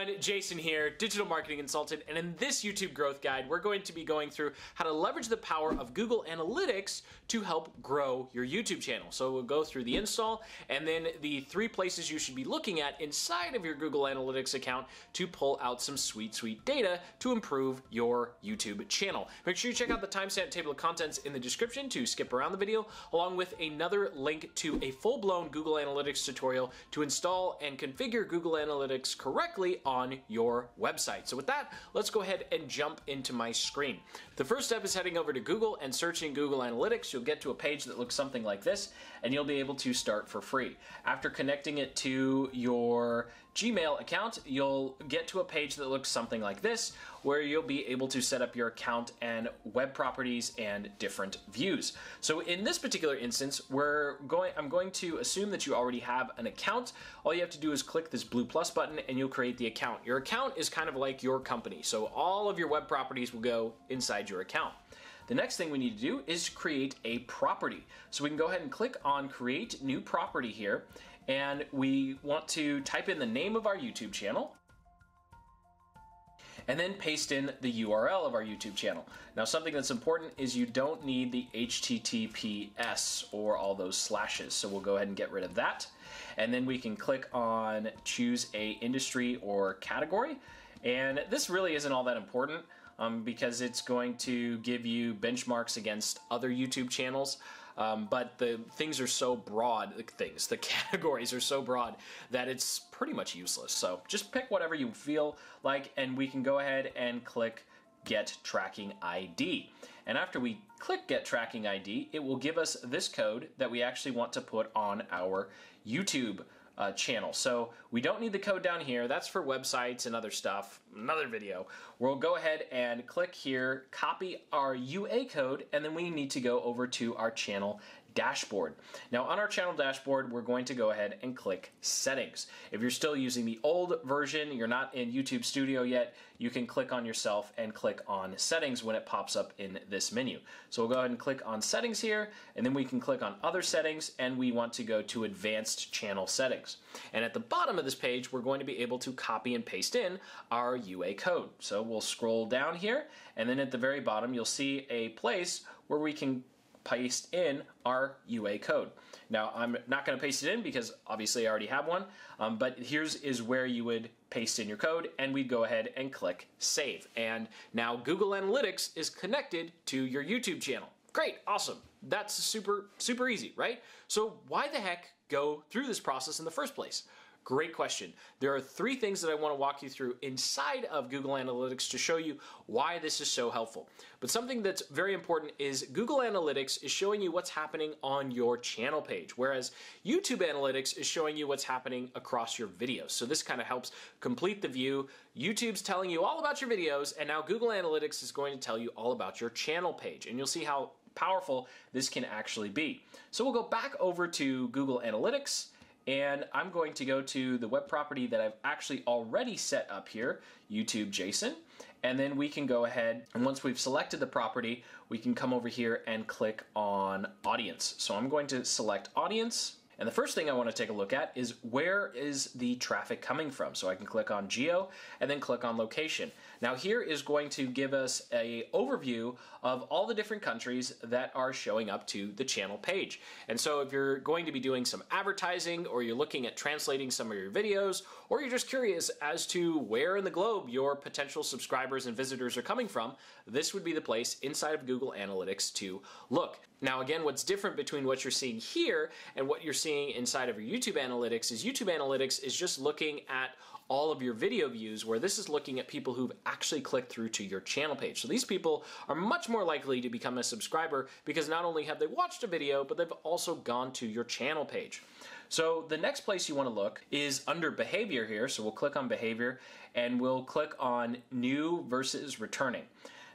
everyone, Jason here, digital marketing consultant, and in this YouTube growth guide, we're going to be going through how to leverage the power of Google Analytics to help grow your YouTube channel. So we'll go through the install and then the three places you should be looking at inside of your Google Analytics account to pull out some sweet data to improve your YouTube channel. Make sure you check out the timestamp table of contents in the description to skip around the video, along with another link to a full-blown Google Analytics tutorial to install and configure Google Analytics correctly on your website. So with that, let's go ahead and jump into my screen. The first step is heading over to Google and searching Google Analytics. You'll get to a page that looks something like this, and you'll be able to start for free. After connecting it to your Gmail account, you'll get to a page that looks something like this, where you'll be able to set up your account and web properties and different views. So in this particular instance, I'm going to assume that you already have an account. All you have to do is click this blue plus button and you'll create the account. Your account is kind of like your company, so all of your web properties will go inside your account. The next thing we need to do is create a property. So we can go ahead and click on create new property here, and we want to type in the name of our YouTube channel and then paste in the URL of our YouTube channel. Now, something that's important is you don't need the HTTPS or all those slashes, so we'll go ahead and get rid of that. And then we can click on choose a industry or category. And this really isn't all that important because it's going to give you benchmarks against other YouTube channels. But the things are so broad, the categories are so broad that it's pretty much useless. So just pick whatever you feel like, and we can go ahead and click Get Tracking ID. And after we click Get Tracking ID, it will give us this code that we actually want to put on our YouTube channel. So we don't need the code down here. That's for websites and other stuff, another video. We'll go ahead and click here, copy our UA code, and then we need to go over to our channel dashboard. Now, on our channel dashboard, we're going to go ahead and click settings. If you're still using the old version, you're not in YouTube Studio yet, you can click on yourself and click on settings when it pops up in this menu. So we'll go ahead and click on settings here, and then we can click on other settings, and we want to go to advanced channel settings. And at the bottom of this page, we're going to be able to copy and paste in our UA code. So we'll scroll down here, and then at the very bottom, you'll see a place where we can paste in our UA code. Now, I'm not going to paste it in because obviously I already have one, but here's where you would paste in your code, and we'd go ahead and click save. And now Google Analytics is connected to your YouTube channel. Great, awesome. That's super easy, right? So why the heck go through this process in the first place? Great question. There are three things that I want to walk you through inside of Google Analytics to show you why this is so helpful. But something that's very important is Google Analytics is showing you what's happening on your channel page, whereas YouTube Analytics is showing you what's happening across your videos. So this kind of helps complete the view. YouTube's telling you all about your videos, and now Google Analytics is going to tell you all about your channel page, and you'll see how powerful this can actually be. So we'll go back over to Google Analytics, and I'm going to go to the web property that I've actually already set up here, YouTube Jason, and then we can go ahead, and once we've selected the property, we can come over here and click on audience. So I'm going to select audience, and the first thing I want to take a look at is where is the traffic coming from? So I can click on geo and then click on location. Now here is going to give us an overview of all the different countries that are showing up to the channel page. And so if you're going to be doing some advertising, or you're looking at translating some of your videos, or you're just curious as to where in the globe your potential subscribers and visitors are coming from, this would be the place inside of Google Analytics to look. Now again, what's different between what you're seeing here and what you're seeing inside of your YouTube Analytics is YouTube Analytics is just looking at all of your video views, where this is looking at people who've actually clicked through to your channel page. So these people are much more likely to become a subscriber because not only have they watched a video, but they've also gone to your channel page. So the next place you want to look is under behavior here. So we'll click on behavior, and we'll click on new versus returning.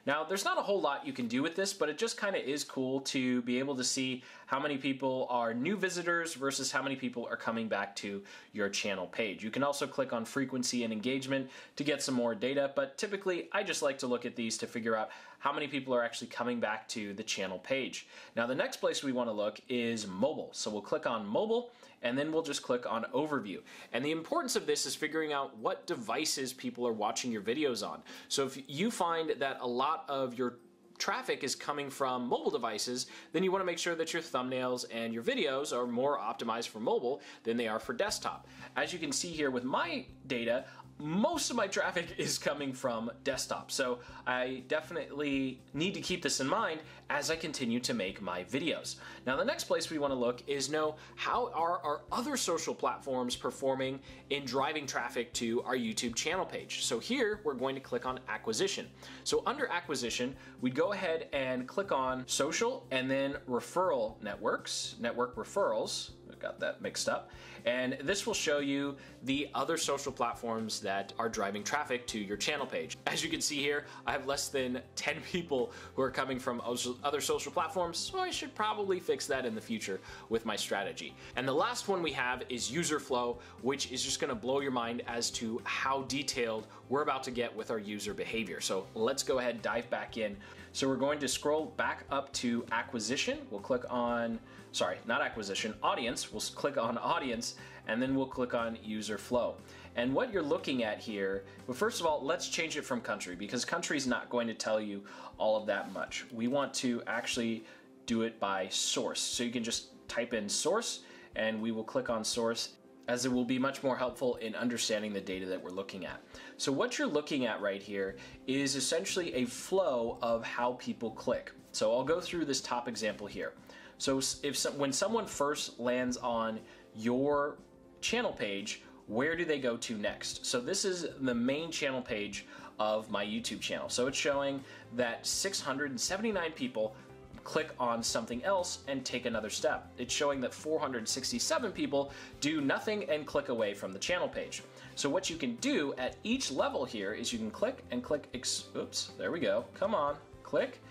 Now, there's not a whole lot you can do with this, but it just kind of is cool to be able to see how many people are new visitors versus how many people are coming back to your channel page. You can also click on frequency and engagement to get some more data, but typically I just like to look at these to figure out how many people are actually coming back to the channel page. Now the next place we want to look is mobile. So we'll click on mobile and then we'll just click on overview. And the importance of this is figuring out what devices people are watching your videos on. So if you find that a lot of your traffic is coming from mobile devices, then you want to make sure that your thumbnails and your videos are more optimized for mobile than they are for desktop. As you can see here with my data, most of my traffic is coming from desktop, so I definitely need to keep this in mind as I continue to make my videos. Now the next place we want to look is know how are our other social platforms performing in driving traffic to our YouTube channel page. So here we're going to click on acquisition. So under acquisition, we go ahead and click on social and then referral networks, network referrals. I got that mixed up. And this will show you the other social platforms that are driving traffic to your channel page. As you can see here, I have less than 10 people who are coming from other social platforms, so I should probably fix that in the future with my strategy. And the last one we have is user flow, which is just gonna blow your mind as to how detailed we're about to get with our user behavior. So let's go ahead and dive back in. So we're going to scroll back up to acquisition. We'll click on, sorry, not acquisition, audience. We'll click on audience and then we'll click on user flow. And what you're looking at here, well, first of all, let's change it from country because country is not going to tell you all of that much. We want to actually do it by source. So you can just type in source and we will click on source, as it will be much more helpful in understanding the data that we're looking at. So what you're looking at right here is essentially a flow of how people click. So I'll go through this top example here. So if when someone first lands on your channel page, where do they go to next? So this is the main channel page of my YouTube channel. So it's showing that 679 people click on something else and take another step. It's showing that 467 people do nothing and click away from the channel page. So what you can do at each level here is you can click and click, oops, there we go, come on, click,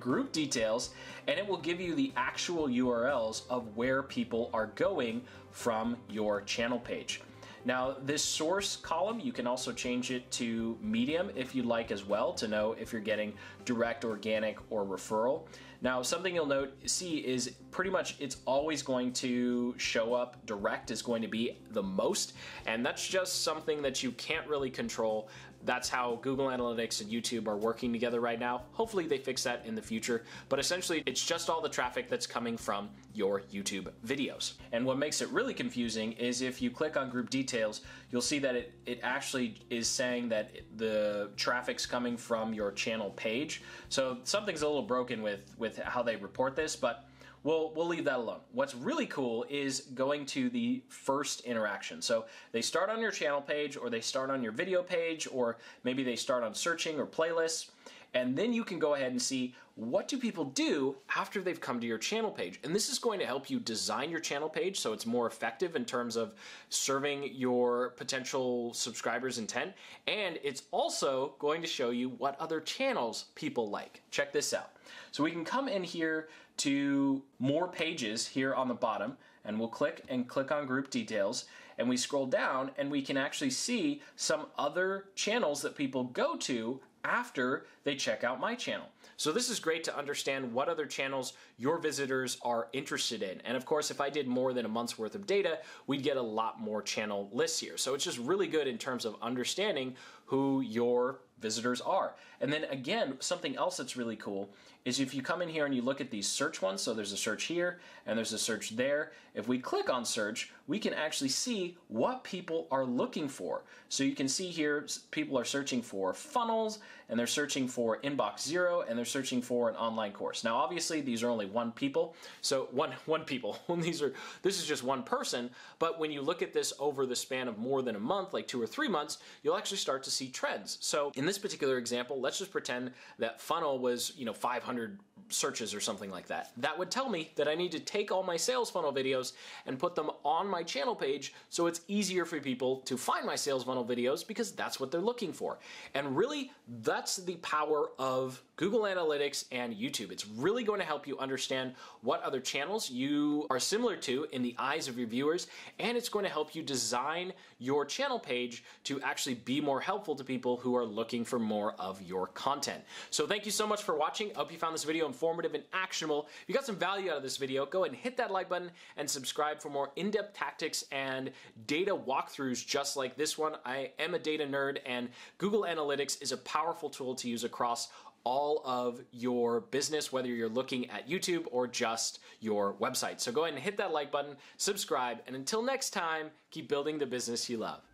group details, and it will give you the actual URLs of where people are going from your channel page. Now this source column, you can also change it to medium if you'd like as well to know if you're getting direct, organic, or referral. Now something you'll see is pretty much it's always going to show up direct is going to be the most, and that's just something that you can't really control. That's how Google Analytics and YouTube are working together right now. Hopefully they fix that in the future, but essentially it's just all the traffic that's coming from your YouTube videos. And what makes it really confusing is if you click on group details, you'll see that it actually is saying that the traffic's coming from your channel page. So something's a little broken with how they report this, but we'll leave that alone. What's really cool is going to the first interaction. So they start on your channel page, or they start on your video page, or maybe they start on searching or playlists. And then you can go ahead and see what do people do after they've come to your channel page. And this is going to help you design your channel page so it's more effective in terms of serving your potential subscribers' intent. And it's also going to show you what other channels people like. Check this out. So we can come in here to more pages here on the bottom, and we'll click and click on group details, and we scroll down and we can actually see some other channels that people go to after they check out my channel. So this is great to understand what other channels your visitors are interested in. And of course, if I did more than a month's worth of data, we'd get a lot more channel lists here. So it's just really good in terms of understanding who your visitors are. And then again, something else that's really cool is if you come in here and you look at these search ones, so there's a search here and there's a search there. If we click on search, we can actually see what people are looking for. So you can see here, people are searching for funnels, and they're searching for inbox zero, and they're searching for an online course. Now, obviously these are only this is just one person, but when you look at this over the span of more than a month, like 2 or 3 months, you'll actually start to see trends. So in this particular example, let's just pretend that funnel was, 500 searches or something like that. That would tell me that I need to take all my sales funnel videos and put them on my channel page so it's easier for people to find my sales funnel videos because that's what they're looking for. And really, that's the power of Google Analytics and YouTube. It's really going to help you understand what other channels you are similar to in the eyes of your viewers, and it's going to help you design your channel page to actually be more helpful to people who are looking for more of your content. So thank you so much for watching. I hope you found this video informative and actionable. If you got some value out of this video, go ahead and hit that like button and subscribe for more in-depth tactics and data walkthroughs just like this one. I am a data nerd, and Google Analytics is a powerful tool to use across all of your business, whether you're looking at YouTube or just your website. So go ahead and hit that like button, subscribe, and until next time, keep building the business you love.